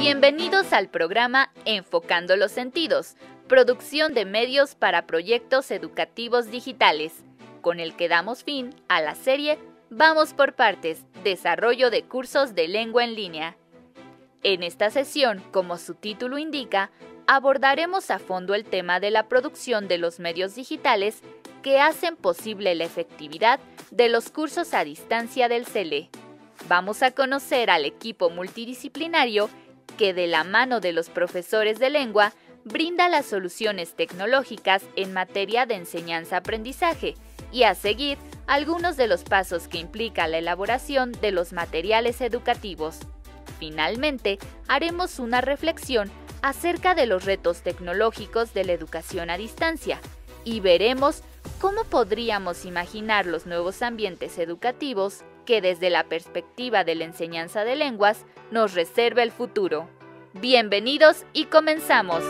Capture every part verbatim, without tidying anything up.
Bienvenidos al programa Enfocando los Sentidos, producción de medios para proyectos educativos digitales, con el que damos fin a la serie Vamos por partes, desarrollo de cursos de lengua en línea. En esta sesión, como su título indica, abordaremos a fondo el tema de la producción de los medios digitales que hacen posible la efectividad de los cursos a distancia del C L E. Vamos a conocer al equipo multidisciplinario que, de la mano de los profesores de lengua, brinda las soluciones tecnológicas en materia de enseñanza-aprendizaje y a seguir algunos de los pasos que implica la elaboración de los materiales educativos. Finalmente, haremos una reflexión acerca de los retos tecnológicos de la educación a distancia y veremos cómo podríamos imaginar los nuevos ambientes educativos que desde la perspectiva de la enseñanza de lenguas nos reserva el futuro. Bienvenidos y comenzamos.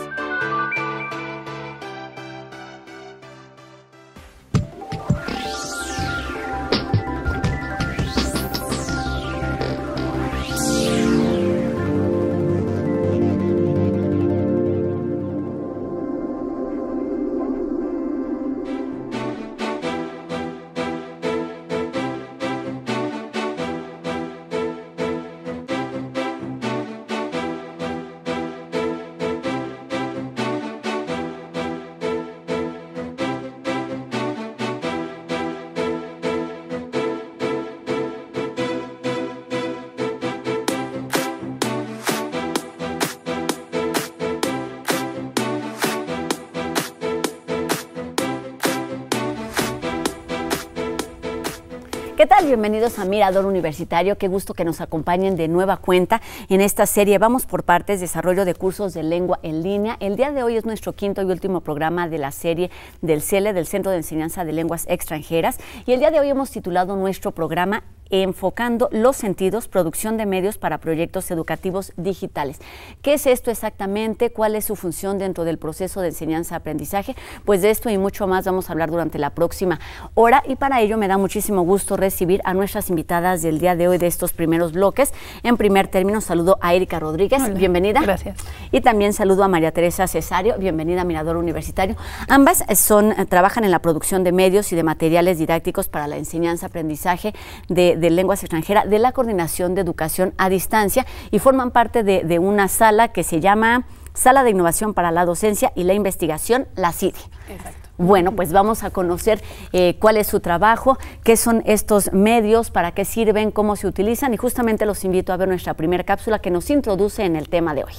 ¿Qué tal? Bienvenidos a Mirador Universitario. Qué gusto que nos acompañen de nueva cuenta en esta serie Vamos por Partes, desarrollo de cursos de lengua en línea. El día de hoy es nuestro quinto y último programa de la serie del C E L E, del Centro de Enseñanza de Lenguas Extranjeras. Y el día de hoy hemos titulado nuestro programa Enfocando los Sentidos, producción de medios para proyectos educativos digitales. ¿Qué es esto exactamente? ¿Cuál es su función dentro del proceso de enseñanza-aprendizaje? Pues de esto y mucho más vamos a hablar durante la próxima hora y para ello me da muchísimo gusto recibir a nuestras invitadas del día de hoy de estos primeros bloques. En primer término, saludo a Erika Rodríguez. Hola, bienvenida. Gracias. Y también saludo a María Teresa Cesáreo, bienvenida a Mirador Universitario. Ambas son, trabajan en la producción de medios y de materiales didácticos para la enseñanza-aprendizaje de de lenguas extranjeras, de la Coordinación de Educación a Distancia y forman parte de, de una sala que se llama Sala de Innovación para la Docencia y la Investigación, la C I D E. Exacto. Bueno, pues vamos a conocer eh, cuál es su trabajo, qué son estos medios, para qué sirven, cómo se utilizan y justamente los invito a ver nuestra primera cápsula que nos introduce en el tema de hoy.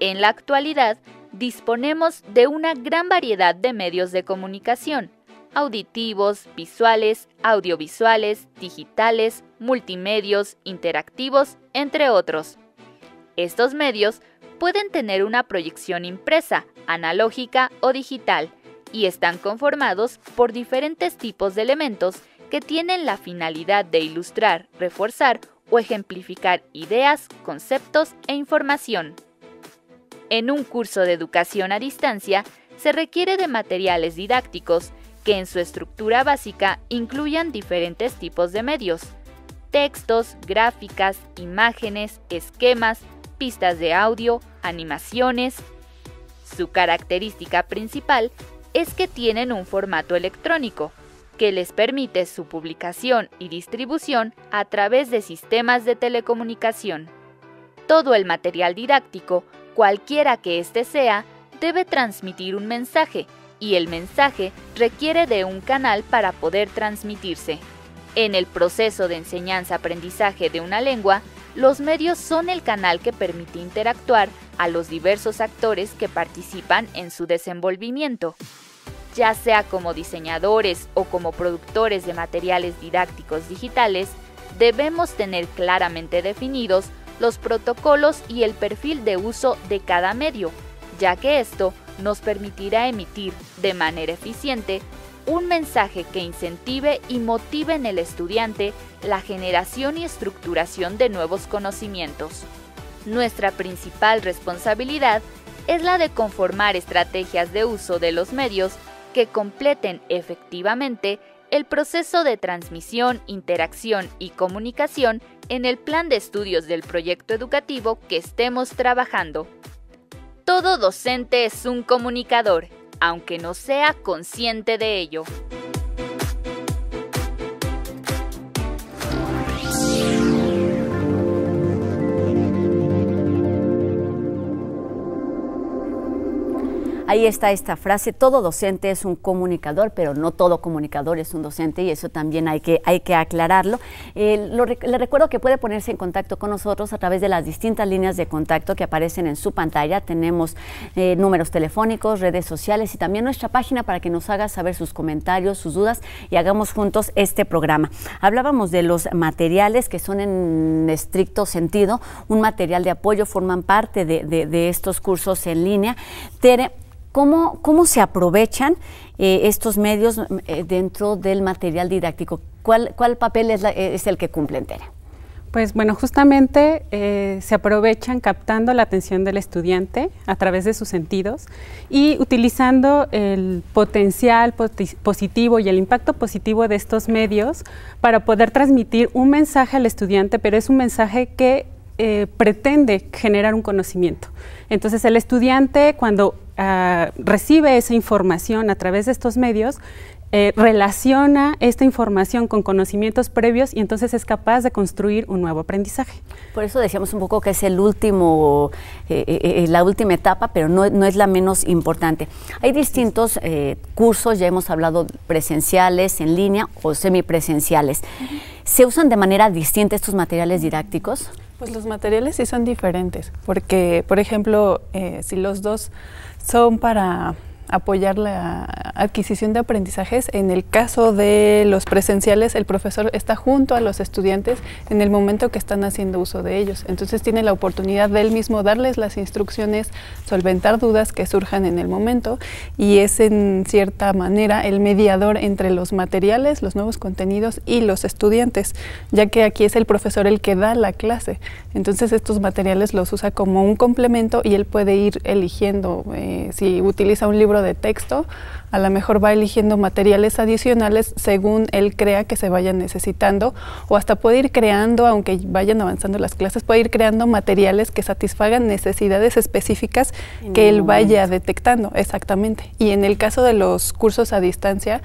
En la actualidad, disponemos de una gran variedad de medios de comunicación, auditivos, visuales, audiovisuales, digitales, multimedios, interactivos, entre otros. Estos medios pueden tener una proyección impresa, analógica o digital, y están conformados por diferentes tipos de elementos que tienen la finalidad de ilustrar, reforzar o ejemplificar ideas, conceptos e información. En un curso de educación a distancia, se requiere de materiales didácticos que en su estructura básica incluyan diferentes tipos de medios: textos, gráficas, imágenes, esquemas, pistas de audio, animaciones. Su característica principal es que tienen un formato electrónico, que les permite su publicación y distribución a través de sistemas de telecomunicación. Todo el material didáctico, cualquiera que éste sea, debe transmitir un mensaje y el mensaje requiere de un canal para poder transmitirse. En el proceso de enseñanza-aprendizaje de una lengua, los medios son el canal que permite interactuar a los diversos actores que participan en su desenvolvimiento. Ya sea como diseñadores o como productores de materiales didácticos digitales, debemos tener claramente definidos los protocolos y el perfil de uso de cada medio, ya que esto nos permitirá emitir de manera eficiente un mensaje que incentive y motive en el estudiante la generación y estructuración de nuevos conocimientos. Nuestra principal responsabilidad es la de conformar estrategias de uso de los medios que completen efectivamente el proceso de transmisión, interacción y comunicación en el plan de estudios del proyecto educativo que estemos trabajando. Todo docente es un comunicador, aunque no sea consciente de ello. Ahí está esta frase, todo docente es un comunicador, pero no todo comunicador es un docente, y eso también hay que, hay que aclararlo. Eh, lo, le recuerdo que puede ponerse en contacto con nosotros a través de las distintas líneas de contacto que aparecen en su pantalla. Tenemos eh, números telefónicos, redes sociales y también nuestra página para que nos haga saber sus comentarios, sus dudas, y hagamos juntos este programa. Hablábamos de los materiales que son en estricto sentido un material de apoyo, forman parte de, de, de estos cursos en línea. Tere, ¿Cómo, ¿Cómo se aprovechan eh, estos medios eh, dentro del material didáctico? ¿Cuál, cuál papel es, la, es el que cumple entera? Pues bueno, justamente eh, se aprovechan captando la atención del estudiante a través de sus sentidos y utilizando el potencial positivo y el impacto positivo de estos medios para poder transmitir un mensaje al estudiante, pero es un mensaje que eh, pretende generar un conocimiento. Entonces el estudiante, cuando Uh, recibe esa información a través de estos medios, eh, relaciona esta información con conocimientos previos y entonces es capaz de construir un nuevo aprendizaje. Por eso decíamos un poco que es el último, eh, eh, la última etapa, pero no, no es la menos importante. Hay distintos eh, cursos, ya hemos hablado presenciales, en línea o semipresenciales. Uh-huh. ¿Se usan de manera distinta estos materiales didácticos? Pues los materiales sí son diferentes, porque, por ejemplo, eh, si los dos son para apoyar la adquisición de aprendizajes, en el caso de los presenciales, el profesor está junto a los estudiantes en el momento que están haciendo uso de ellos. Entonces tiene la oportunidad de él mismo darles las instrucciones, solventar dudas que surjan en el momento, y es en cierta manera el mediador entre los materiales, los nuevos contenidos y los estudiantes, ya que aquí es el profesor el que da la clase. Entonces estos materiales los usa como un complemento y él puede ir eligiendo, eh, si utiliza un libro de texto, a lo mejor va eligiendo materiales adicionales según él crea que se vayan necesitando, o hasta puede ir creando, aunque vayan avanzando las clases, puede ir creando materiales que satisfagan necesidades específicas que él vaya detectando, exactamente. Y en el caso de los cursos a distancia,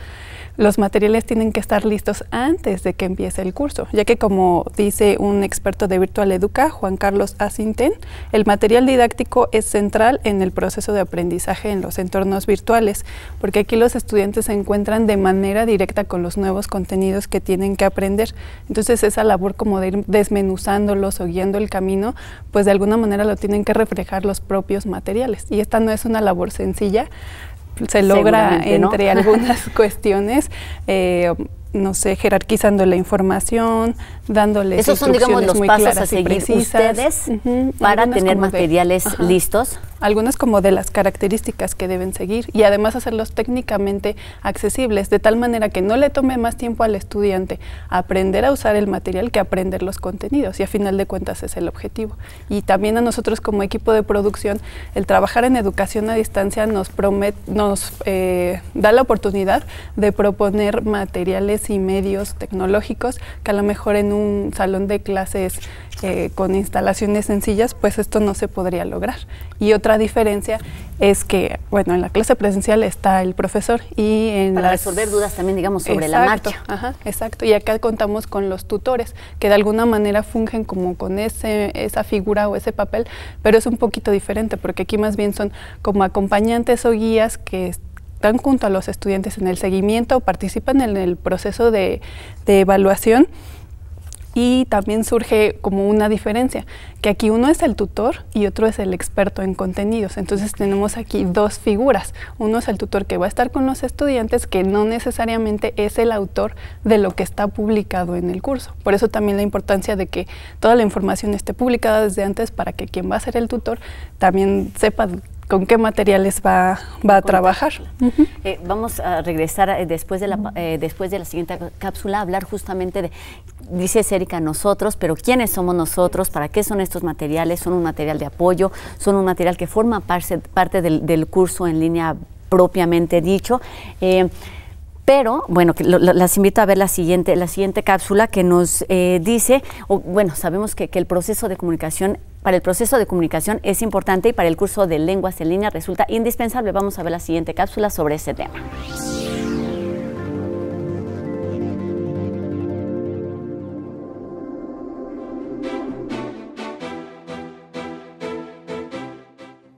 los materiales tienen que estar listos antes de que empiece el curso, ya que, como dice un experto de Virtual Educa, Juan Carlos Asintén, el material didáctico es central en el proceso de aprendizaje en los entornos virtuales, porque aquí los estudiantes se encuentran de manera directa con los nuevos contenidos que tienen que aprender. Entonces esa labor como de ir desmenuzándolos o guiando el camino, pues de alguna manera lo tienen que reflejar los propios materiales, y esta no es una labor sencilla. Se logra entre, ¿no?, algunas cuestiones, eh, no sé, jerarquizando la información, dándoles Esos son, digamos, los muy pasos a seguir ustedes uh-huh. para algunas tener materiales de, listos. Algunas como de las características que deben seguir, y además hacerlos técnicamente accesibles, de tal manera que no le tome más tiempo al estudiante aprender a usar el material que aprender los contenidos, y a final de cuentas es el objetivo. Y también a nosotros como equipo de producción, el trabajar en educación a distancia nos, promet, nos eh, da la oportunidad de proponer materiales y medios tecnológicos que a lo mejor en un salón de clases eh, con instalaciones sencillas, pues esto no se podría lograr. Y otra diferencia es que, bueno, en la clase presencial está el profesor y en Para las... resolver dudas también, digamos, sobre exacto, la marcha. Ajá, exacto, y acá contamos con los tutores, que de alguna manera fungen como con ese, esa figura o ese papel, pero es un poquito diferente, porque aquí más bien son como acompañantes o guías que están junto a los estudiantes en el seguimiento, participan en el proceso de, de evaluación. Y también surge como una diferencia, que aquí uno es el tutor y otro es el experto en contenidos. Entonces tenemos aquí dos figuras. Uno es el tutor que va a estar con los estudiantes, que no necesariamente es el autor de lo que está publicado en el curso. Por eso también la importancia de que toda la información esté publicada desde antes, para que quien va a ser el tutor también sepa con qué materiales va, va a trabajar. Uh-huh. eh, vamos a regresar eh, después, de la, eh, después de la siguiente cápsula a hablar justamente de, dice Erika, nosotros, pero ¿quiénes somos nosotros? ¿Para qué son estos materiales? ¿Son un material de apoyo? ¿Son un material que forma parte, parte del, del curso en línea propiamente dicho. Eh, Pero, bueno, que lo, lo, las invito a ver la siguiente, la siguiente cápsula que nos eh, dice, o, bueno, sabemos que, que el proceso de comunicación, para el proceso de comunicación es importante y para el curso de lenguas en línea resulta indispensable. Vamos a ver la siguiente cápsula sobre este tema.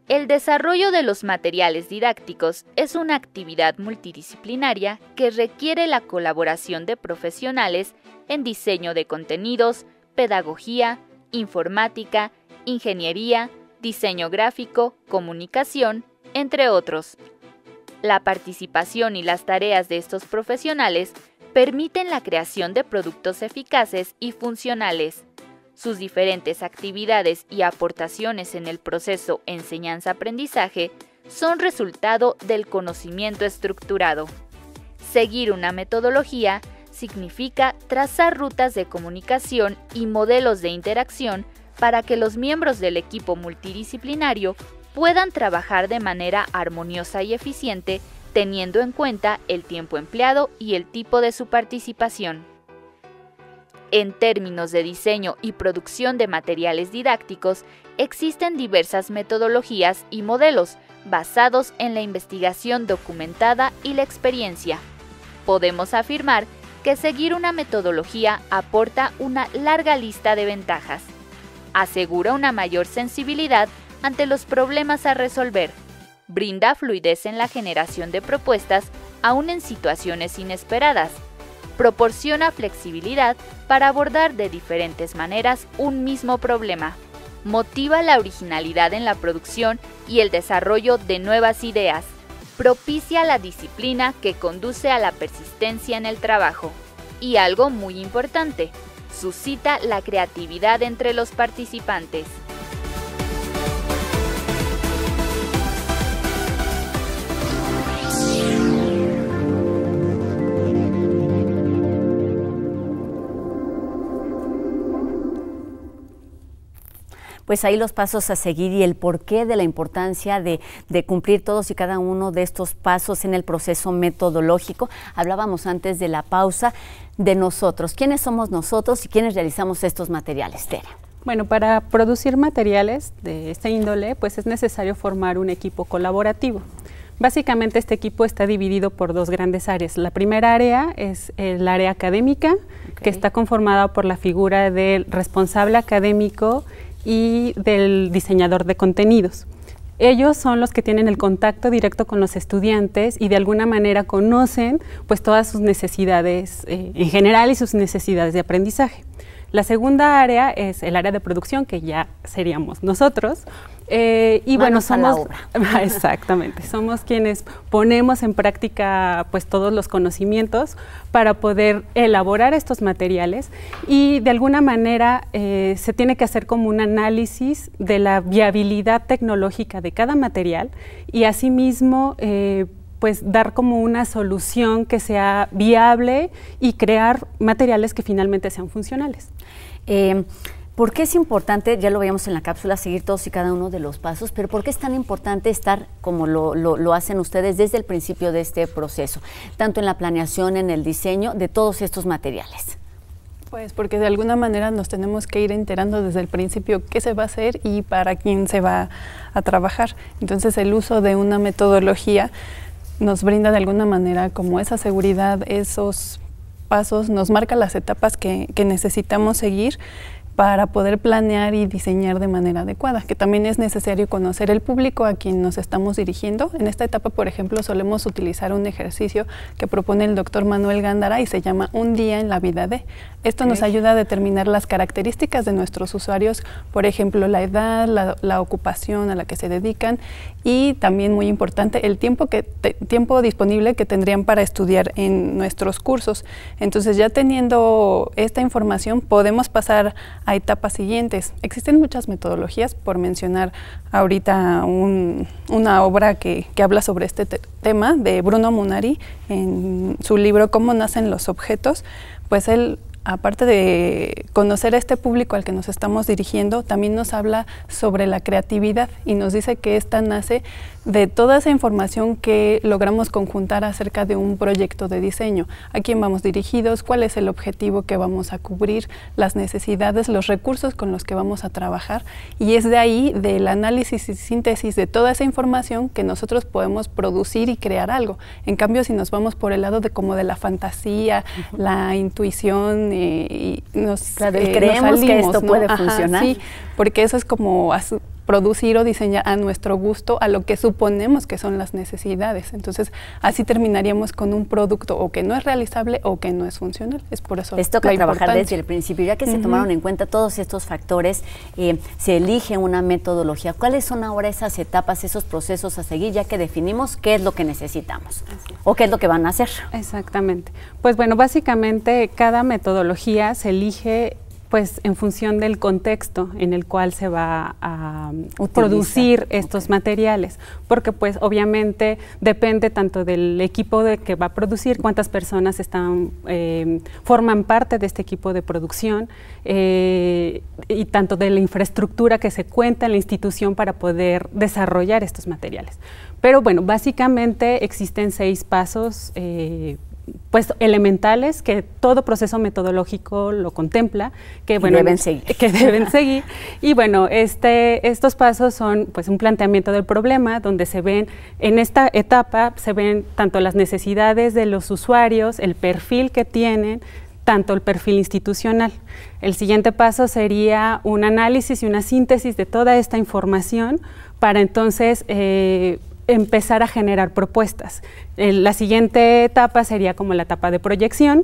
El desarrollo de los materiales didácticos es una actividad multidisciplinaria que requiere la colaboración de profesionales en diseño de contenidos, pedagogía, informática, ingeniería, diseño gráfico, comunicación, entre otros. La participación y las tareas de estos profesionales permiten la creación de productos eficaces y funcionales. Sus diferentes actividades y aportaciones en el proceso enseñanza-aprendizaje son resultado del conocimiento estructurado. Seguir una metodología significa trazar rutas de comunicación y modelos de interacción para que los miembros del equipo multidisciplinario puedan trabajar de manera armoniosa y eficiente, teniendo en cuenta el tiempo empleado y el tipo de su participación. En términos de diseño y producción de materiales didácticos, existen diversas metodologías y modelos basados en la investigación documentada y la experiencia. Podemos afirmar que seguir una metodología aporta una larga lista de ventajas. Asegura una mayor sensibilidad ante los problemas a resolver. Brinda fluidez en la generación de propuestas, aún en situaciones inesperadas. Proporciona flexibilidad para abordar de diferentes maneras un mismo problema. Motiva la originalidad en la producción y el desarrollo de nuevas ideas. Propicia la disciplina que conduce a la persistencia en el trabajo. Y algo muy importante, suscita la creatividad entre los participantes. Pues ahí los pasos a seguir y el porqué de la importancia de, de cumplir todos y cada uno de estos pasos en el proceso metodológico. Hablábamos antes de la pausa de nosotros. ¿Quiénes somos nosotros y quiénes realizamos estos materiales, Tera? Bueno, para producir materiales de esta índole, pues es necesario formar un equipo colaborativo. Básicamente este equipo está dividido por dos grandes áreas. La primera área es el área académica, okay, que está conformada por la figura del responsable académico y del diseñador de contenidos. Ellos son los que tienen el contacto directo con los estudiantes y de alguna manera conocen pues todas sus necesidades eh, en general y sus necesidades de aprendizaje. La segunda área es el área de producción, que ya seríamos nosotros. Eh, y Manos bueno, somos a la obra. Exactamente, somos quienes ponemos en práctica pues todos los conocimientos para poder elaborar estos materiales y de alguna manera eh, se tiene que hacer como un análisis de la viabilidad tecnológica de cada material y asimismo eh, pues dar como una solución que sea viable y crear materiales que finalmente sean funcionales. Eh, ¿Por qué es importante, ya lo veíamos en la cápsula, seguir todos y cada uno de los pasos, pero por qué es tan importante estar como lo, lo, lo hacen ustedes desde el principio de este proceso, tanto en la planeación, en el diseño de todos estos materiales? Pues porque de alguna manera nos tenemos que ir enterando desde el principio qué se va a hacer y para quién se va a trabajar. Entonces el uso de una metodología nos brinda de alguna manera como esa seguridad, esos pasos, nos marca las etapas que, que necesitamos seguir para poder planear y diseñar de manera adecuada, que también es necesario conocer el público a quien nos estamos dirigiendo. En esta etapa, por ejemplo, solemos utilizar un ejercicio que propone el doctor Manuel Gándara y se llama Un día en la vida de. Esto nos ayuda a determinar las características de nuestros usuarios, por ejemplo, la edad, la, la ocupación a la que se dedican y también, muy importante, el tiempo, que te, tiempo disponible que tendrían para estudiar en nuestros cursos. Entonces, ya teniendo esta información, podemos pasar a etapas siguientes. Existen muchas metodologías, por mencionar ahorita un, una obra que, que habla sobre este te tema de Bruno Munari en su libro Cómo nacen los objetos, pues él aparte de conocer a este público al que nos estamos dirigiendo, también nos habla sobre la creatividad y nos dice que esta nace de toda esa información que logramos conjuntar acerca de un proyecto de diseño, a quién vamos dirigidos, cuál es el objetivo que vamos a cubrir, las necesidades, los recursos con los que vamos a trabajar, y es de ahí, del análisis y síntesis de toda esa información, que nosotros podemos producir y crear algo. En cambio, si nos vamos por el lado de como de la fantasía, uh-huh. la intuición, y, y nos, claro, eh, creemos nos salimos, que esto ¿no? puede Ajá, funcionar. Sí, porque eso es como producir o diseñar a nuestro gusto, a lo que suponemos que son las necesidades. Entonces, así terminaríamos con un producto o que no es realizable o que no es funcional. Es por eso. Les toca trabajar desde el principio. Ya que uh-huh. se tomaron en cuenta todos estos factores, eh, se elige una metodología. ¿Cuáles son ahora esas etapas, esos procesos a seguir, ya que definimos qué es lo que necesitamos o qué es lo que van a hacer? Exactamente. Pues bueno, básicamente cada metodología se elige pues en función del contexto en el cual se va a um, producir estos okay. materiales, porque pues obviamente depende tanto del equipo de que va a producir, cuántas personas están eh, forman parte de este equipo de producción, eh, y tanto de la infraestructura que se cuenta en la institución para poder desarrollar estos materiales. Pero bueno, básicamente existen seis pasos eh, pues elementales que todo proceso metodológico lo contempla, que bueno, deben seguir. que deben seguir. Y bueno, este, estos pasos son pues un planteamiento del problema, donde se ven, en esta etapa se ven tanto las necesidades de los usuarios, el perfil que tienen, tanto el perfil institucional. El siguiente paso sería un análisis y una síntesis de toda esta información para entonces eh, empezar a generar propuestas. La siguiente etapa sería como la etapa de proyección,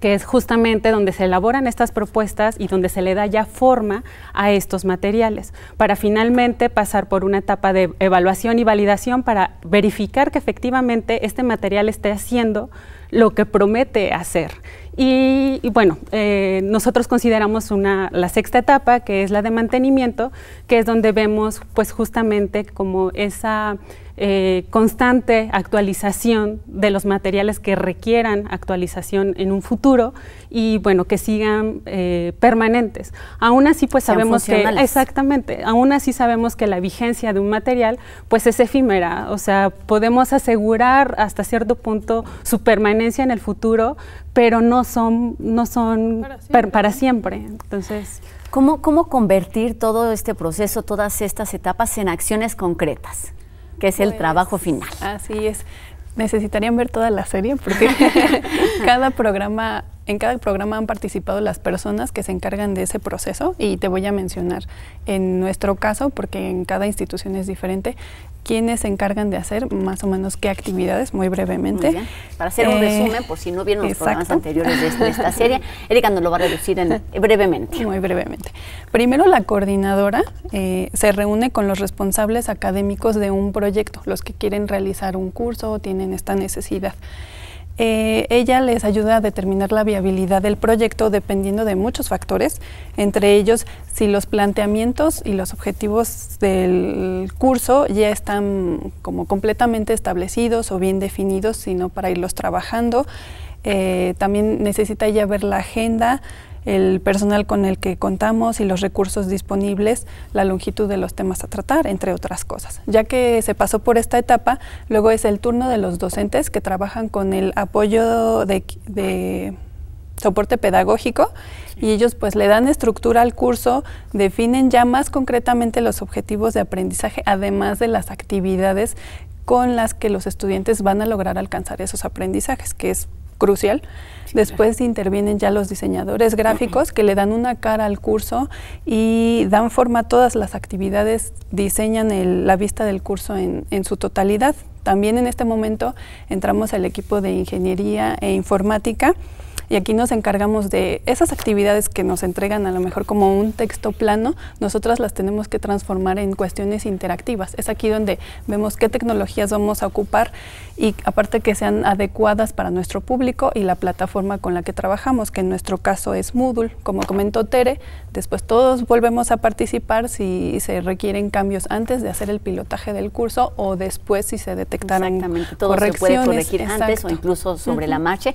que es justamente donde se elaboran estas propuestas y donde se le da ya forma a estos materiales, para finalmente pasar por una etapa de evaluación y validación para verificar que efectivamente este material esté haciendo lo que promete hacer. Y, y bueno, eh, nosotros consideramos una, la sexta etapa, que es la de mantenimiento, que es donde vemos pues justamente como esa eh, constante actualización de los materiales que requieran actualización en un futuro y bueno, que sigan eh, permanentes. Aún así pues sabemos que, exactamente, aún así sabemos que la vigencia de un material pues es efímera, o sea, podemos asegurar hasta cierto punto su permanencia en el futuro, pero no son, no son para siempre. Per, para siempre. Entonces, ¿Cómo, ¿cómo convertir todo este proceso, todas estas etapas en acciones concretas? Que es pues, el trabajo final. Así es. Necesitarían ver toda la serie porque cada programa, en cada programa han participado las personas que se encargan de ese proceso, y te voy a mencionar en nuestro caso, porque en cada institución es diferente, quienes se encargan de hacer más o menos qué actividades, muy brevemente. Muy bien. Para hacer un eh, resumen, por si no vieron los exacto. programas anteriores de, este, de esta serie, Erika nos lo va a reducir en, brevemente. Muy brevemente. Primero, la coordinadora eh, se reúne con los responsables académicos de un proyecto, los que quieren realizar un curso o tienen esta necesidad. Eh, ella les ayuda a determinar la viabilidad del proyecto dependiendo de muchos factores, entre ellos si los planteamientos y los objetivos del curso ya están como completamente establecidos o bien definidos, sino para irlos trabajando. Eh, también necesita ella ver la agenda, el personal con el que contamos y los recursos disponibles, la longitud de los temas a tratar, entre otras cosas. Ya que se pasó por esta etapa, luego es el turno de los docentes, que trabajan con el apoyo de, de soporte pedagógico, y ellos pues le dan estructura al curso, definen ya más concretamente los objetivos de aprendizaje, además de las actividades con las que los estudiantes van a lograr alcanzar esos aprendizajes, que es crucial. Después intervienen ya los diseñadores gráficos, que le dan una cara al curso y dan forma a todas las actividades, diseñan el, la vista del curso en, en su totalidad. También en este momento entramos al equipo de ingeniería e informática, y aquí nos encargamos de esas actividades que nos entregan a lo mejor como un texto plano, nosotras las tenemos que transformar en cuestiones interactivas. Es aquí donde vemos qué tecnologías vamos a ocupar y aparte que sean adecuadas para nuestro público y la plataforma con la que trabajamos, que en nuestro caso es Moodle, como comentó Tere. Después todos volvemos a participar si se requieren cambios antes de hacer el pilotaje del curso o después si se detectaron correcciones. Exactamente, todo se puede corregir antes o incluso sobre la marcha,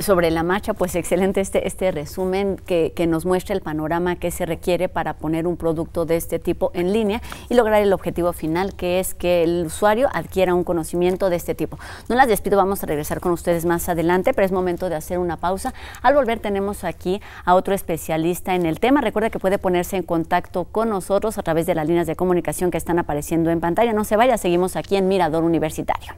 sobre la marcha. marcha. Pues excelente este, este resumen que, que nos muestra el panorama que se requiere para poner un producto de este tipo en línea y lograr el objetivo final, que es que el usuario adquiera un conocimiento de este tipo. No las despido, vamos a regresar con ustedes más adelante, pero es momento de hacer una pausa. Al volver tenemos aquí a otro especialista en el tema. Recuerda que puede ponerse en contacto con nosotros a través de las líneas de comunicación que están apareciendo en pantalla. No se vaya, seguimos aquí en Mirador Universitario.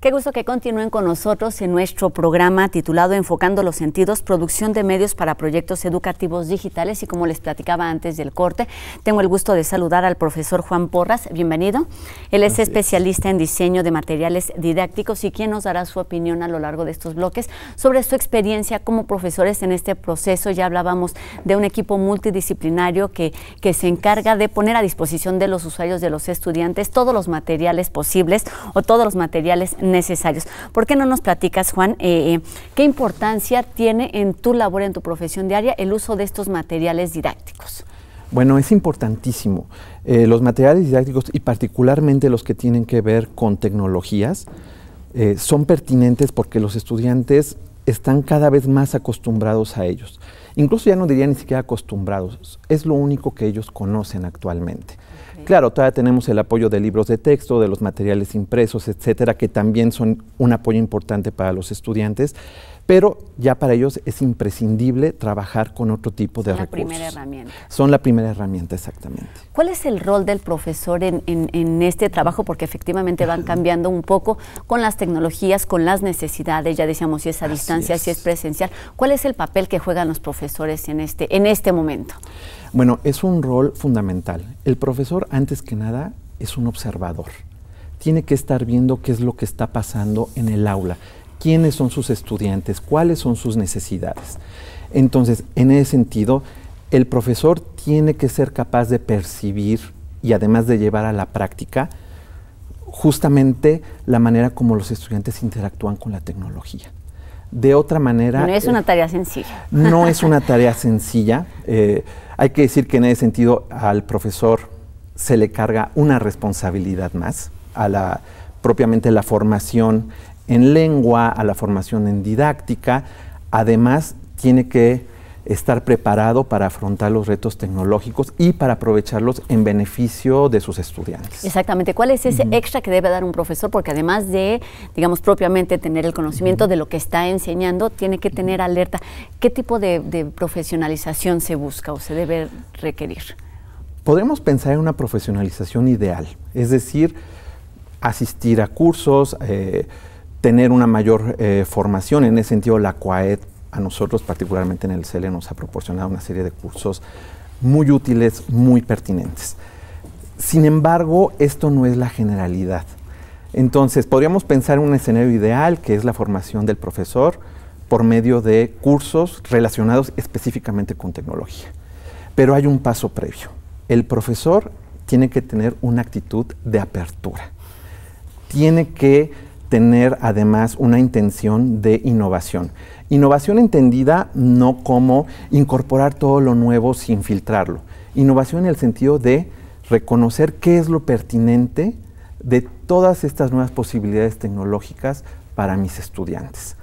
Qué gusto que continúen con nosotros en nuestro programa titulado Enfocando los Sentidos, producción de medios para proyectos educativos digitales. Y como les platicaba antes del corte, tengo el gusto de saludar al profesor Juan Porras. Bienvenido. Él es especialista en diseño de materiales didácticos y quien nos dará su opinión a lo largo de estos bloques sobre su experiencia como profesores en este proceso. Ya hablábamos de un equipo multidisciplinario que, que se encarga de poner a disposición de los usuarios, de los estudiantes, todos los materiales posibles o todos los materiales necesarios. necesarios. ¿Por qué no nos platicas, Juan, eh, qué importancia tiene en tu labor, en tu profesión diaria, el uso de estos materiales didácticos? Bueno, es importantísimo. Eh, los materiales didácticos, y particularmente los que tienen que ver con tecnologías, eh, son pertinentes porque los estudiantes están cada vez más acostumbrados a ellos. Incluso ya no diría ni siquiera acostumbrados, es lo único que ellos conocen actualmente. Claro, todavía tenemos el apoyo de libros de texto, de los materiales impresos, etcétera, que también son un apoyo importante para los estudiantes, pero ya para ellos es imprescindible trabajar con otro tipo de recursos. Son la primera herramienta. Son la primera herramienta, exactamente. ¿Cuál es el rol del profesor en, en, en este trabajo? Porque efectivamente van cambiando un poco con las tecnologías, con las necesidades, ya decíamos si es a distancia, si es presencial. ¿Cuál es el papel que juegan los profesores en este, en este momento? Bueno, es un rol fundamental. El profesor, antes que nada, es un observador. Tiene que estar viendo qué es lo que está pasando en el aula, quiénes son sus estudiantes, cuáles son sus necesidades. Entonces, en ese sentido, el profesor tiene que ser capaz de percibir y además de llevar a la práctica justamente la manera como los estudiantes interactúan con la tecnología. De otra manera... No es una tarea sencilla. No es una tarea sencilla. Eh, hay que decir que en ese sentido al profesor se le carga una responsabilidad más, a la, propiamente la formación en lengua, a la formación en didáctica. Además, tiene que estar preparado para afrontar los retos tecnológicos y para aprovecharlos en beneficio de sus estudiantes. Exactamente. ¿Cuál es ese uh-huh. extra que debe dar un profesor? Porque además de, digamos, propiamente tener el conocimiento uh-huh. de lo que está enseñando, tiene que tener alerta. ¿Qué tipo de, de profesionalización se busca o se debe requerir? Podemos pensar en una profesionalización ideal, es decir, asistir a cursos, eh, tener una mayor eh, formación. En ese sentido, la CUAED a nosotros, particularmente en el C E L E, nos ha proporcionado una serie de cursos muy útiles, muy pertinentes. Sin embargo, esto no es la generalidad. Entonces, podríamos pensar en un escenario ideal, que es la formación del profesor por medio de cursos relacionados específicamente con tecnología. Pero hay un paso previo. El profesor tiene que tener una actitud de apertura. Tiene que tener, además, una intención de innovación. Innovación entendida no como incorporar todo lo nuevo sin filtrarlo. Innovación en el sentido de reconocer qué es lo pertinente de todas estas nuevas posibilidades tecnológicas para mis estudiantes.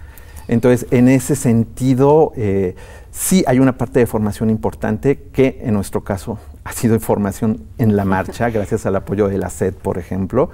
Entonces, en ese sentido, eh, sí hay una parte de formación importante que en nuestro caso ha sido formación en la marcha, gracias al apoyo de la S E D, por ejemplo.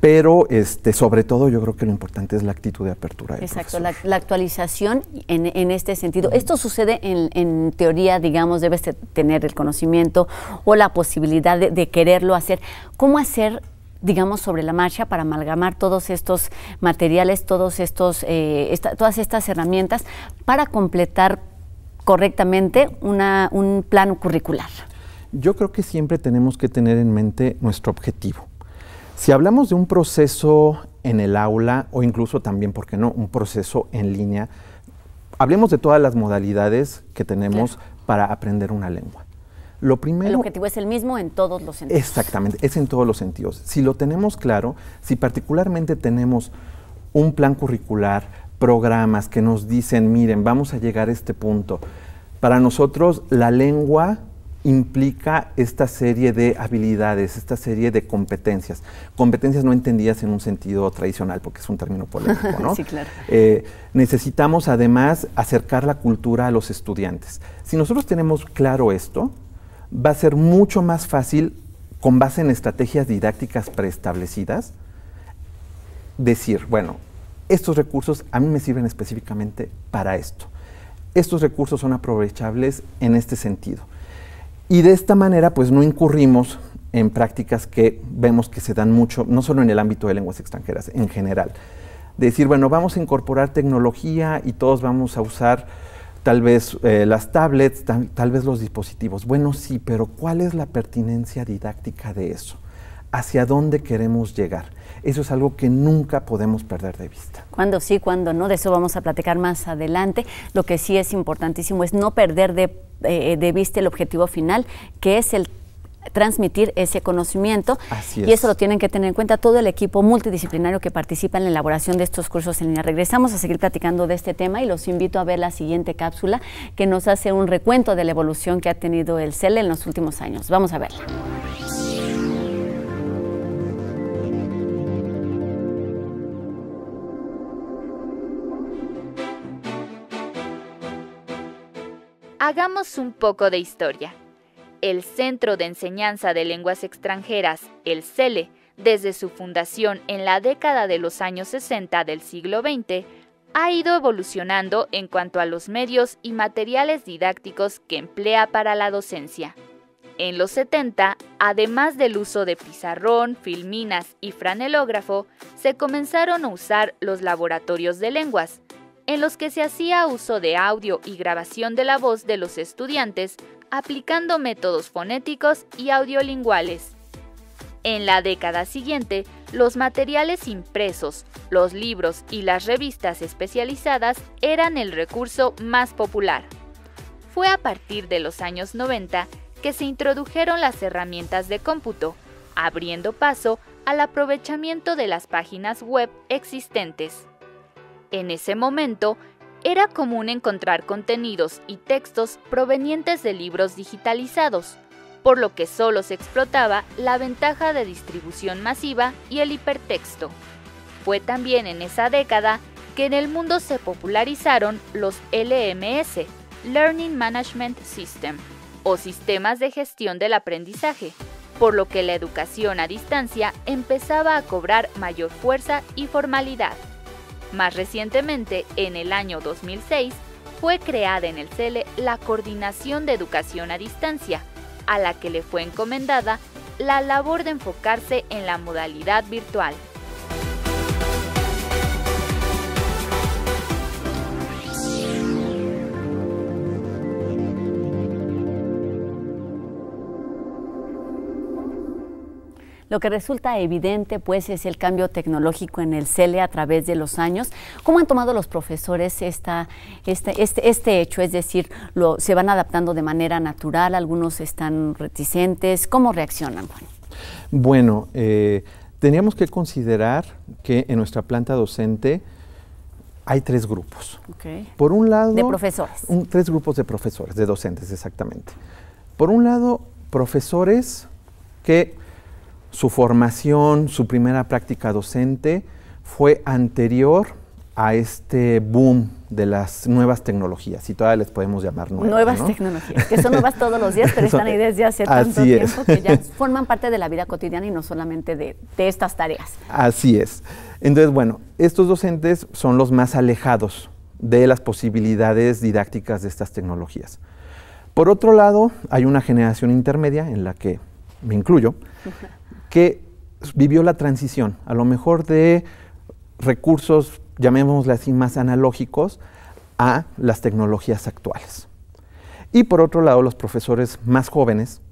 Pero este, sobre todo yo creo que lo importante es la actitud de apertura del profesor. Exacto, la, la actualización en, en este sentido. Uh-huh. Esto sucede en, en teoría, digamos, debes tener el conocimiento o la posibilidad de, de quererlo hacer. ¿Cómo hacer, digamos, sobre la marcha para amalgamar todos estos materiales, todos estos, eh, esta, todas estas herramientas para completar correctamente una, un plan curricular? Yo creo que siempre tenemos que tener en mente nuestro objetivo. Si hablamos de un proceso en el aula o incluso también, ¿por qué no?, un proceso en línea, hablemos de todas las modalidades que tenemos para aprender una lengua. Lo primero, el objetivo es el mismo en todos los sentidos. Exactamente, es en todos los sentidos. Si lo tenemos claro, si particularmente tenemos un plan curricular, programas que nos dicen, miren, vamos a llegar a este punto. Para nosotros la lengua implica esta serie de habilidades, esta serie de competencias. Competencias no entendidas en un sentido tradicional, porque es un término polémico, ¿no? Sí, claro. Eh, necesitamos además acercar la cultura a los estudiantes. Si nosotros tenemos claro esto, va a ser mucho más fácil, con base en estrategias didácticas preestablecidas, decir, bueno, estos recursos a mí me sirven específicamente para esto. Estos recursos son aprovechables en este sentido. Y de esta manera, pues, no incurrimos en prácticas que vemos que se dan mucho, no solo en el ámbito de lenguas extranjeras, en general. Decir, bueno, vamos a incorporar tecnología y todos vamos a usar tal vez eh, las tablets, tal, tal vez los dispositivos. Bueno, sí, pero ¿cuál es la pertinencia didáctica de eso? ¿Hacia dónde queremos llegar? Eso es algo que nunca podemos perder de vista. Cuando sí, cuando no, de eso vamos a platicar más adelante. Lo que sí es importantísimo es no perder de, eh, de vista el objetivo final, que es el transmitir ese conocimiento. Así es. Y eso lo tienen que tener en cuenta todo el equipo multidisciplinario que participa en la elaboración de estos cursos en línea. Regresamos a seguir platicando de este tema y los invito a ver la siguiente cápsula que nos hace un recuento de la evolución que ha tenido el C E L en los últimos años. Vamos a verla. Hagamos un poco de historia. El Centro de Enseñanza de Lenguas Extranjeras, el C E L E, desde su fundación en la década de los años sesenta del siglo veinte, ha ido evolucionando en cuanto a los medios y materiales didácticos que emplea para la docencia. En los setenta, además del uso de pizarrón, filminas y franelógrafo, se comenzaron a usar los laboratorios de lenguas, en los que se hacía uso de audio y grabación de la voz de los estudiantes aplicando métodos fonéticos y audiolinguales. En la década siguiente, los materiales impresos, los libros y las revistas especializadas eran el recurso más popular. Fue a partir de los años noventa que se introdujeron las herramientas de cómputo, abriendo paso al aprovechamiento de las páginas web existentes. En ese momento, era común encontrar contenidos y textos provenientes de libros digitalizados, por lo que solo se explotaba la ventaja de distribución masiva y el hipertexto. Fue también en esa década que en el mundo se popularizaron los L M S, Learning Management System, o sistemas de gestión del aprendizaje, por lo que la educación a distancia empezaba a cobrar mayor fuerza y formalidad. Más recientemente, en el año dos mil seis, fue creada en el C E L E la Coordinación de Educación a Distancia, a la que le fue encomendada la labor de enfocarse en la modalidad virtual. Lo que resulta evidente, pues, es el cambio tecnológico en el C E L E a través de los años. ¿Cómo han tomado los profesores esta, este, este, este hecho? Es decir, lo, ¿se van adaptando de manera natural? ¿Algunos están reticentes? ¿Cómo reaccionan, Juan? Bueno, eh, teníamos que considerar que en nuestra planta docente hay tres grupos. Okay. Por un lado… De profesores. Un, tres grupos de profesores, de docentes, exactamente. Por un lado, profesores que… Su formación, su primera práctica docente fue anterior a este boom de las nuevas tecnologías, si todavía les podemos llamar nuevas. Nuevas, ¿no? Tecnologías, que son nuevas todos los días, pero están ahí desde hace tanto tiempo que ya forman parte de la vida cotidiana y no solamente de, de estas tareas. Así es. Entonces, bueno, estos docentes son los más alejados de las posibilidades didácticas de estas tecnologías. Por otro lado, hay una generación intermedia en la que me incluyo, que vivió la transición, a lo mejor de recursos, llamémosle así, más analógicos a las tecnologías actuales. Y por otro lado, los profesores más jóvenes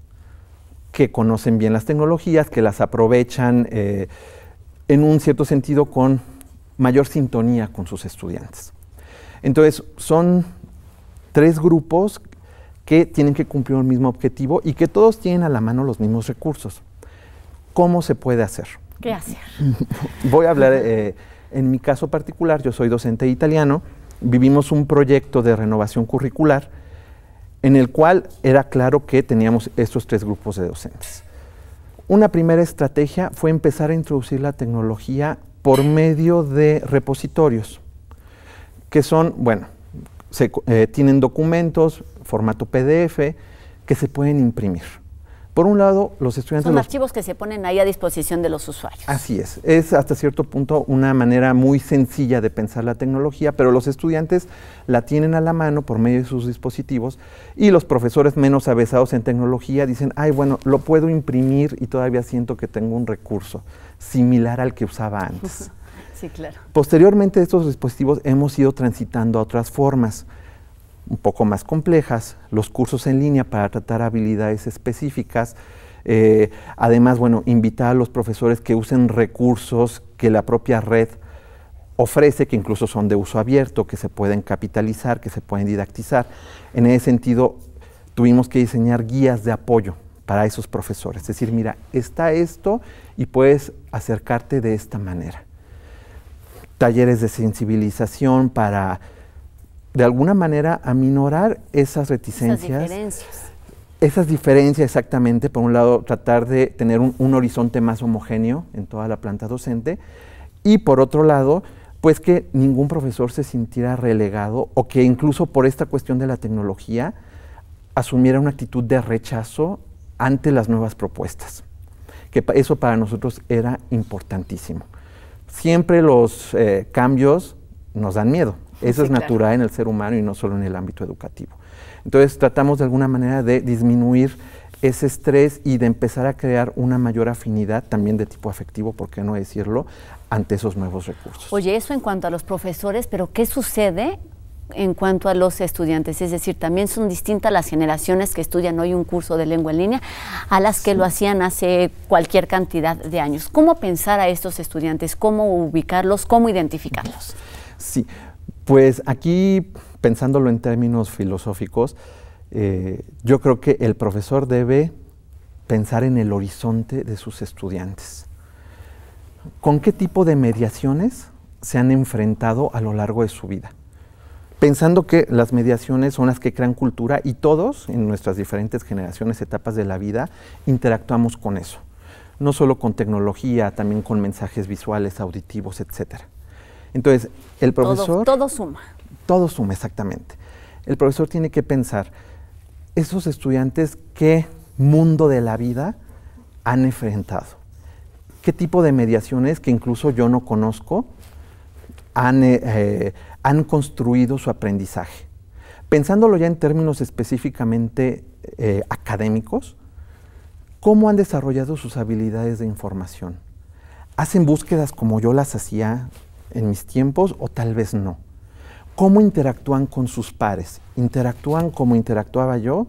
que conocen bien las tecnologías, que las aprovechan eh, en un cierto sentido con mayor sintonía con sus estudiantes. Entonces, son tres grupos que tienen que cumplir un mismo objetivo y que todos tienen a la mano los mismos recursos. ¿Cómo se puede hacer? ¿Qué hacer? Voy a hablar, eh, en mi caso particular, yo soy docente de italiano, vivimos un proyecto de renovación curricular en el cual era claro que teníamos estos tres grupos de docentes. Una primera estrategia fue empezar a introducir la tecnología por medio de repositorios, que son, bueno, se, eh, tienen documentos, formato P D F, que se pueden imprimir. Por un lado, los estudiantes... Son los archivos que se ponen ahí a disposición de los usuarios. Así es, es hasta cierto punto una manera muy sencilla de pensar la tecnología, pero los estudiantes la tienen a la mano por medio de sus dispositivos y los profesores menos avesados en tecnología dicen, ay, bueno, lo puedo imprimir y todavía siento que tengo un recurso similar al que usaba antes. Sí, claro. Posteriormente, estos dispositivos hemos ido transitando a otras formas, un poco más complejas, los cursos en línea para tratar habilidades específicas. Eh, además, bueno, invitar a los profesores que usen recursos que la propia red ofrece, que incluso son de uso abierto, que se pueden capitalizar, que se pueden didactizar. En ese sentido, tuvimos que diseñar guías de apoyo para esos profesores. Es decir, mira, está esto y puedes acercarte de esta manera. Talleres de sensibilización para, de alguna manera, aminorar esas reticencias. Esas diferencias. Esas diferencias, exactamente. Por un lado, tratar de tener un, un horizonte más homogéneo en toda la planta docente. Y por otro lado, pues que ningún profesor se sintiera relegado o que incluso por esta cuestión de la tecnología asumiera una actitud de rechazo ante las nuevas propuestas. Que eso para nosotros era importantísimo. Siempre los eh, cambios nos dan miedo. Eso sí, es natural, claro, en el ser humano y no solo en el ámbito educativo. Entonces tratamos de alguna manera de disminuir ese estrés y de empezar a crear una mayor afinidad también de tipo afectivo, por qué no decirlo, ante esos nuevos recursos. Oye, eso en cuanto a los profesores, pero ¿qué sucede en cuanto a los estudiantes? Es decir, también son distintas las generaciones que estudian hoy un curso de lengua en línea a las que sí lo hacían hace cualquier cantidad de años. ¿Cómo pensar a estos estudiantes? ¿Cómo ubicarlos? ¿Cómo identificarlos? Sí. Pues aquí, pensándolo en términos filosóficos, eh, yo creo que el profesor debe pensar en el horizonte de sus estudiantes. ¿Con qué tipo de mediaciones se han enfrentado a lo largo de su vida? Pensando que las mediaciones son las que crean cultura y todos, en nuestras diferentes generaciones, etapas de la vida, interactuamos con eso. No solo con tecnología, también con mensajes visuales, auditivos, etcétera. Entonces, el profesor... Todo, todo suma. Todo suma, exactamente. El profesor tiene que pensar, esos estudiantes, ¿qué mundo de la vida han enfrentado? ¿Qué tipo de mediaciones que incluso yo no conozco han, eh, han construido su aprendizaje? Pensándolo ya en términos específicamente eh, académicos, ¿cómo han desarrollado sus habilidades de información? ¿Hacen búsquedas como yo las hacía en mis tiempos o tal vez no? ¿Cómo interactúan con sus pares? ¿Interactúan como interactuaba yo?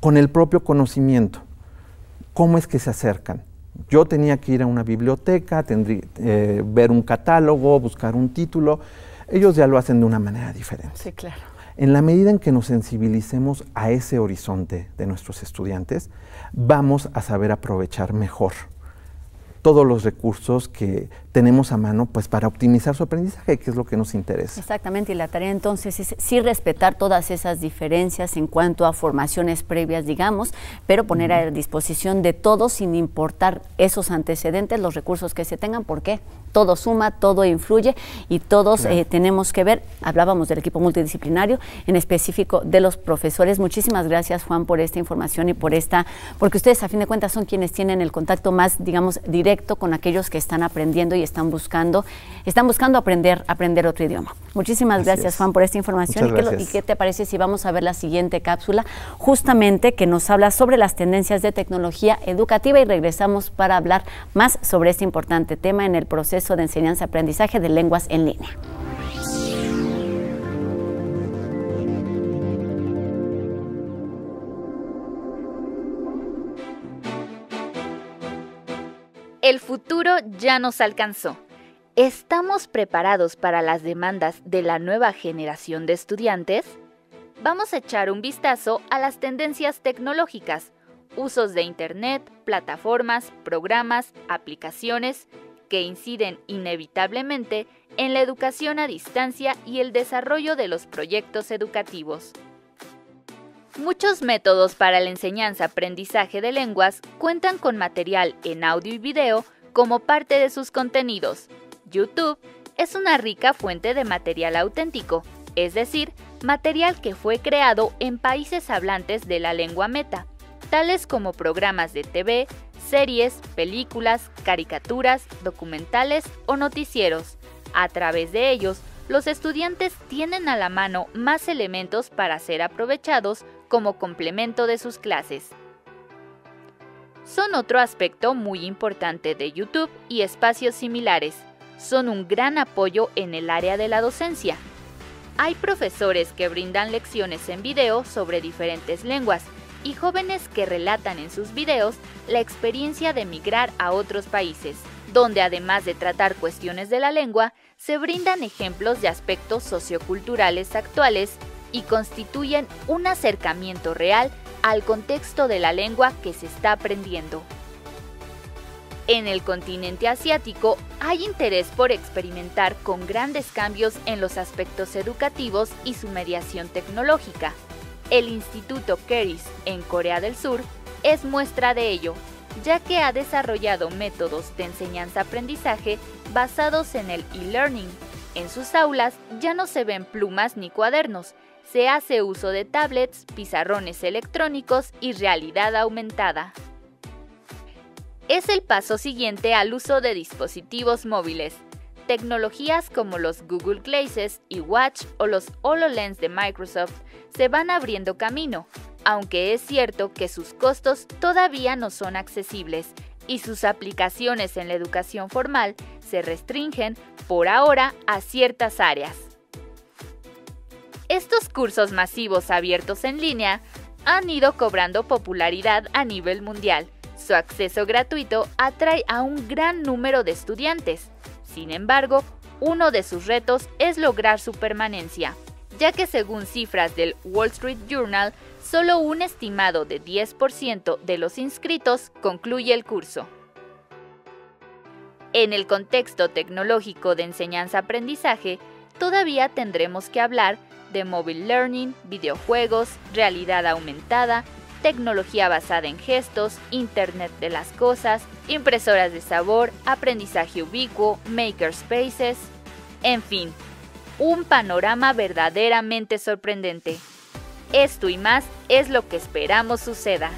Con el propio conocimiento. ¿Cómo es que se acercan? Yo tenía que ir a una biblioteca, tendría, eh, ver un catálogo, buscar un título. Ellos ya lo hacen de una manera diferente. Sí, claro. En la medida en que nos sensibilicemos a ese horizonte de nuestros estudiantes, vamos a saber aprovechar mejor todos los recursos que tenemos a mano, pues, para optimizar su aprendizaje, que es lo que nos interesa. Exactamente, y la tarea entonces es sí respetar todas esas diferencias en cuanto a formaciones previas, digamos, pero poner a disposición de todos, sin importar esos antecedentes, los recursos que se tengan, porque todo suma, todo influye y todos, claro, eh, tenemos que ver. Hablábamos del equipo multidisciplinario, en específico de los profesores. Muchísimas gracias, Juan, por esta información y por esta, porque ustedes a fin de cuentas son quienes tienen el contacto más, digamos, directo con aquellos que están aprendiendo y están buscando, están buscando aprender, aprender otro idioma. Muchísimas gracias, Juan, por esta información. ¿Y qué, ¿Y qué te parece si vamos a ver la siguiente cápsula, justamente que nos habla sobre las tendencias de tecnología educativa, y regresamos para hablar más sobre este importante tema en el proceso de enseñanza-aprendizaje de lenguas en línea? El futuro ya nos alcanzó. ¿Estamos preparados para las demandas de la nueva generación de estudiantes? Vamos a echar un vistazo a las tendencias tecnológicas, usos de Internet, plataformas, programas, aplicaciones, que inciden inevitablemente en la educación a distancia y el desarrollo de los proyectos educativos. Muchos métodos para la enseñanza-aprendizaje de lenguas cuentan con material en audio y video como parte de sus contenidos. YouTube es una rica fuente de material auténtico, es decir, material que fue creado en países hablantes de la lengua meta, tales como programas de T V, series, películas, caricaturas, documentales o noticieros. A través de ellos, los estudiantes tienen a la mano más elementos para ser aprovechados como complemento de sus clases. Son otro aspecto muy importante de YouTube y espacios similares. Son un gran apoyo en el área de la docencia. Hay profesores que brindan lecciones en video sobre diferentes lenguas, y jóvenes que relatan en sus videos la experiencia de migrar a otros países, donde además de tratar cuestiones de la lengua, se brindan ejemplos de aspectos socioculturales actuales y constituyen un acercamiento real al contexto de la lengua que se está aprendiendo. En el continente asiático hay interés por experimentar con grandes cambios en los aspectos educativos y su mediación tecnológica. El Instituto Keris en Corea del Sur es muestra de ello, ya que ha desarrollado métodos de enseñanza-aprendizaje basados en el e-learning. En sus aulas ya no se ven plumas ni cuadernos, se hace uso de tablets, pizarrones electrónicos y realidad aumentada. Es el paso siguiente al uso de dispositivos móviles. Tecnologías como los Google Glasses y Watch o los HoloLens de Microsoft se van abriendo camino, aunque es cierto que sus costos todavía no son accesibles y sus aplicaciones en la educación formal se restringen por ahora a ciertas áreas. Estos cursos masivos abiertos en línea han ido cobrando popularidad a nivel mundial. Su acceso gratuito atrae a un gran número de estudiantes. Sin embargo, uno de sus retos es lograr su permanencia, ya que según cifras del Wall Street Journal, solo un estimado de diez por ciento de los inscritos concluye el curso. En el contexto tecnológico de enseñanza-aprendizaje, todavía tendremos que hablar de mobile learning, videojuegos, realidad aumentada, tecnología basada en gestos, Internet de las cosas, impresoras de sabor, aprendizaje ubicuo, makerspaces, en fin, un panorama verdaderamente sorprendente. Esto y más es lo que esperamos suceda.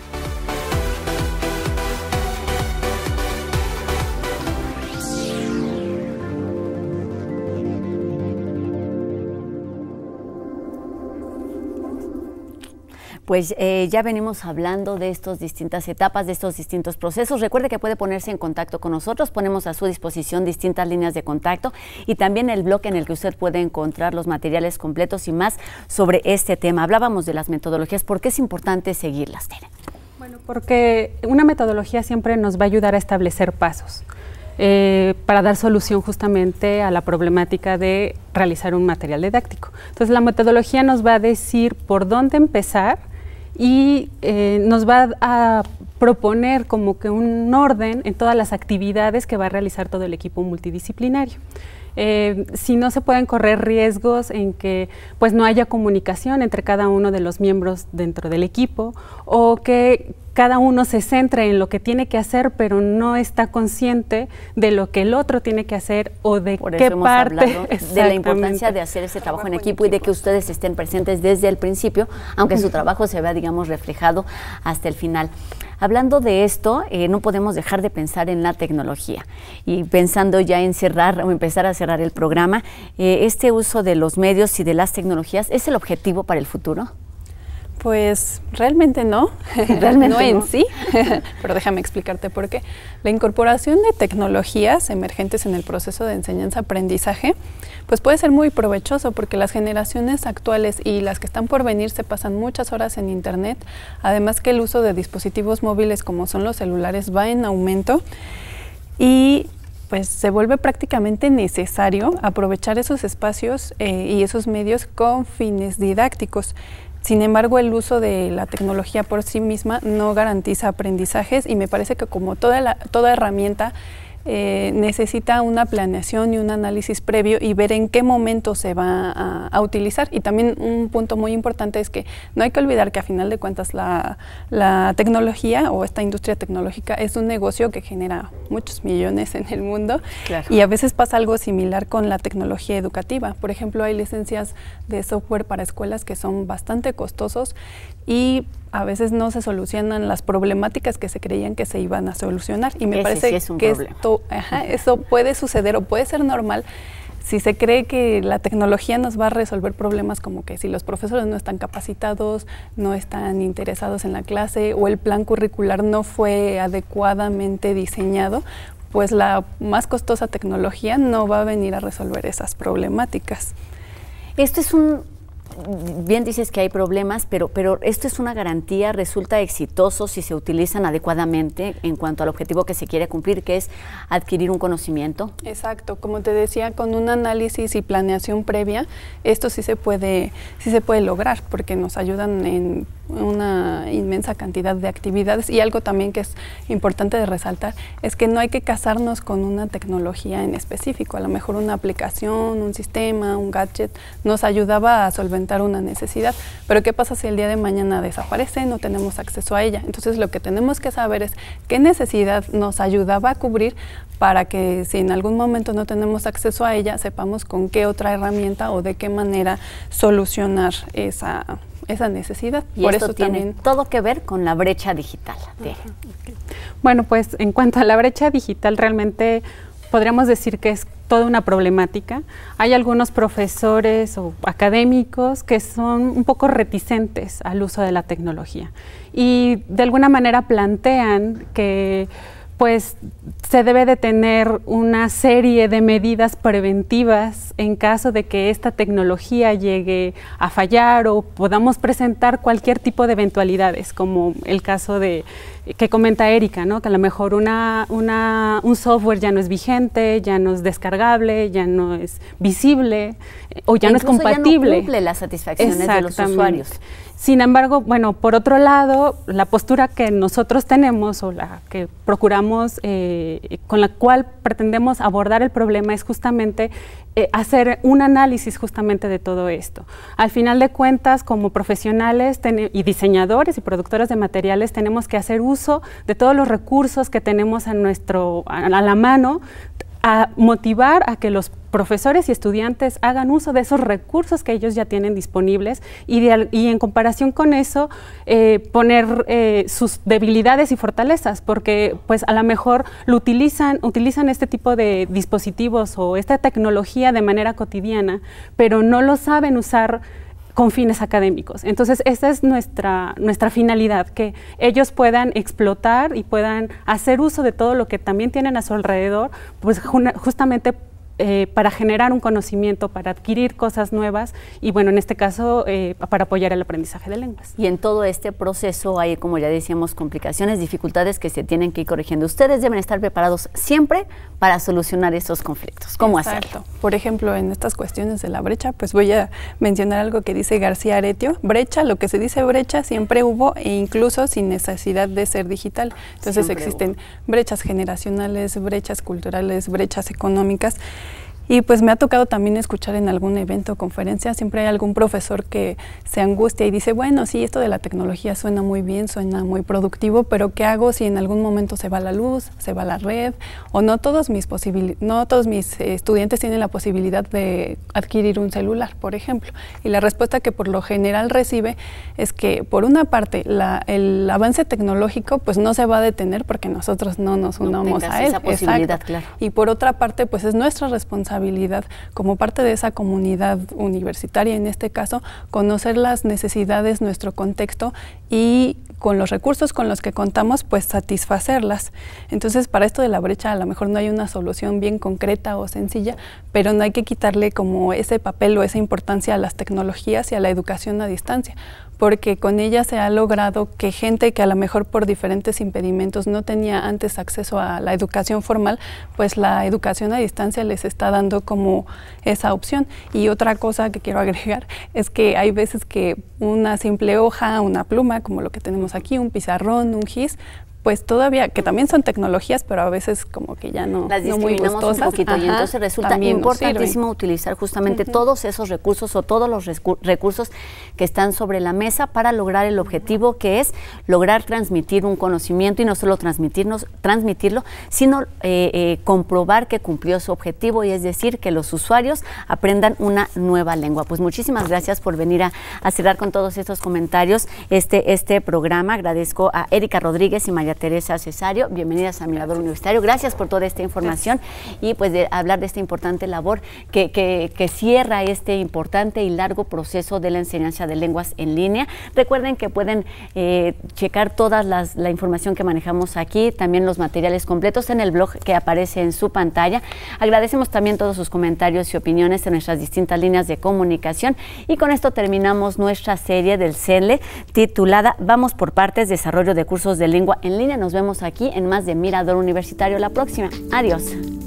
Pues eh, ya venimos hablando de estas distintas etapas, de estos distintos procesos. Recuerde que puede ponerse en contacto con nosotros, ponemos a su disposición distintas líneas de contacto y también el blog en el que usted puede encontrar los materiales completos y más sobre este tema. Hablábamos de las metodologías, ¿por qué es importante seguirlas, Tere? Bueno, porque una metodología siempre nos va a ayudar a establecer pasos eh, para dar solución justamente a la problemática de realizar un material didáctico. Entonces la metodología nos va a decir por dónde empezar y eh, nos va a proponer como que un orden en todas las actividades que va a realizar todo el equipo multidisciplinario. Eh, si no, se pueden correr riesgos en que pues no haya comunicación entre cada uno de los miembros dentro del equipo, o que cada uno se centre en lo que tiene que hacer, pero no está consciente de lo que el otro tiene que hacer o de Por qué eso parte. Hemos hablado de la importancia de hacer ese trabajo en equipo, en equipo y de que ustedes estén presentes desde el principio, aunque su trabajo se vea, digamos, reflejado hasta el final. Hablando de esto, eh, no podemos dejar de pensar en la tecnología y pensando ya en cerrar o empezar a cerrar el programa, eh, este uso de los medios y de las tecnologías, ¿es el objetivo para el futuro? Pues realmente no, realmente no en no. sí, pero déjame explicarte por qué. La incorporación de tecnologías emergentes en el proceso de enseñanza-aprendizaje pues puede ser muy provechoso porque las generaciones actuales y las que están por venir se pasan muchas horas en Internet, además que el uso de dispositivos móviles como son los celulares va en aumento y pues se vuelve prácticamente necesario aprovechar esos espacios eh, y esos medios con fines didácticos. Sin embargo, el uso de la tecnología por sí misma no garantiza aprendizajes y me parece que como toda, la, toda herramienta eh, necesita una planeación y un análisis previo y ver en qué momento se va a, a utilizar. Y también un punto muy importante es que no hay que olvidar que a final de cuentas la, la tecnología o esta industria tecnológica es un negocio que genera muchos millones en el mundo. Claro. Y a veces pasa algo similar con la tecnología educativa. Por ejemplo, hay licencias de software para escuelas que son bastante costosos y a veces no se solucionan las problemáticas que se creían que se iban a solucionar. Y me Ese parece sí es un que problema. esto, ajá, eso puede suceder o puede ser normal si se cree que la tecnología nos va a resolver problemas como que si los profesores no están capacitados, no están interesados en la clase o el plan curricular no fue adecuadamente diseñado, pues la más costosa tecnología no va a venir a resolver esas problemáticas. Esto es un... Bien dices que hay problemas, pero, pero esto es una garantía, resulta exitoso si se utilizan adecuadamente en cuanto al objetivo que se quiere cumplir, que es adquirir un conocimiento. Exacto, como te decía, con un análisis y planeación previa, esto sí se puede, sí se puede lograr, porque nos ayudan en una inmensa cantidad de actividades. Y algo también que es importante de resaltar es que no hay que casarnos con una tecnología en específico. A lo mejor una aplicación, un sistema, un gadget nos ayudaba a solventar una necesidad, pero ¿qué pasa si el día de mañana desaparece? No tenemos acceso a ella. Entonces lo que tenemos que saber es qué necesidad nos ayudaba a cubrir para que si en algún momento no tenemos acceso a ella, sepamos con qué otra herramienta o de qué manera solucionar esa esa necesidad. Y por esto eso tiene también todo que ver con la brecha digital. Ajá, okay. Bueno, pues en cuanto a la brecha digital, realmente podríamos decir que es toda una problemática. Hay algunos profesores o académicos que son un poco reticentes al uso de la tecnología y de alguna manera plantean que pues se debe de tener una serie de medidas preventivas en caso de que esta tecnología llegue a fallar o podamos presentar cualquier tipo de eventualidades, como el caso de que comenta Erika, ¿no? Que a lo mejor una, una, un software ya no es vigente, ya no es descargable, ya no es visible o ya e no es compatible. Ya no cumple las satisfacciones de los usuarios. Sin embargo, bueno, por otro lado, la postura que nosotros tenemos o la que procuramos, eh, con la cual pretendemos abordar el problema es justamente eh, hacer un análisis justamente de todo esto. Al final de cuentas, como profesionales y diseñadores y productores de materiales, tenemos que hacer uso de todos los recursos que tenemos a, nuestro, a, a la mano, a motivar a que los profesores y estudiantes hagan uso de esos recursos que ellos ya tienen disponibles y, de, y en comparación con eso eh, poner eh, sus debilidades y fortalezas, porque pues a lo mejor lo utilizan, utilizan este tipo de dispositivos o esta tecnología de manera cotidiana, pero no lo saben usar con fines académicos. Entonces, esa es nuestra, nuestra finalidad, que ellos puedan explotar y puedan hacer uso de todo lo que también tienen a su alrededor, pues justamente Eh, para generar un conocimiento, para adquirir cosas nuevas y, bueno, en este caso, eh, para apoyar el aprendizaje de lenguas. Y en todo este proceso hay, como ya decíamos, complicaciones, dificultades que se tienen que ir corrigiendo. Ustedes deben estar preparados siempre para solucionar esos conflictos. ¿Cómo Exacto. hacerlo? Por ejemplo, en estas cuestiones de la brecha, pues voy a mencionar algo que dice García Aretio. Brecha, lo que se dice brecha, siempre hubo e incluso sin necesidad de ser digital. Entonces siempre existen hubo. brechas generacionales, brechas culturales, brechas económicas. Y pues me ha tocado también escuchar en algún evento o conferencia, siempre hay algún profesor que se angustia y dice, bueno, sí, esto de la tecnología suena muy bien, suena muy productivo, pero ¿qué hago si en algún momento se va la luz, se va la red? O no todos mis, no todos mis eh, estudiantes tienen la posibilidad de adquirir un celular, por ejemplo. Y la respuesta que por lo general recibe es que, por una parte, la, el avance tecnológico pues no se va a detener porque nosotros no nos unamos a él. No tengas esa posibilidad, claro. Y por otra parte, pues es nuestra responsabilidad como parte de esa comunidad universitaria, en este caso, conocer las necesidades, nuestro contexto y con los recursos con los que contamos, pues satisfacerlas. Entonces, para esto de la brecha, a lo mejor no hay una solución bien concreta o sencilla, pero no hay que quitarle como ese papel o esa importancia a las tecnologías y a la educación a distancia, porque con ella se ha logrado que gente que a lo mejor por diferentes impedimentos no tenía antes acceso a la educación formal, pues la educación a distancia les está dando como esa opción. Y otra cosa que quiero agregar es que hay veces que una simple hoja, una pluma, como lo que tenemos aquí, un pizarrón, un gis, pues todavía, que también son tecnologías, pero a veces como que ya no las discriminamos no muy un poquito. Ajá, y entonces resulta importantísimo utilizar justamente uh-huh. todos esos recursos o todos los recu recursos que están sobre la mesa para lograr el objetivo, que es lograr transmitir un conocimiento y no solo transmitirnos, transmitirlo, sino eh, eh, comprobar que cumplió su objetivo, y es decir, que los usuarios aprendan una nueva lengua. Pues muchísimas gracias por venir a, a cerrar con todos estos comentarios este, este programa. Agradezco a Erika Rodríguez y María Teresa Cesáreo, bienvenidas a Mirador Universitario, gracias por toda esta información y pues de hablar de esta importante labor que, que, que cierra este importante y largo proceso de la enseñanza de lenguas en línea. Recuerden que pueden eh, checar toda la información que manejamos aquí, también los materiales completos en el blog que aparece en su pantalla. Agradecemos también todos sus comentarios y opiniones en nuestras distintas líneas de comunicación, y con esto terminamos nuestra serie del C E L E titulada Vamos por Partes, desarrollo de cursos de lengua en línea. Nos vemos aquí en más de Mirador Universitario la próxima. Adiós.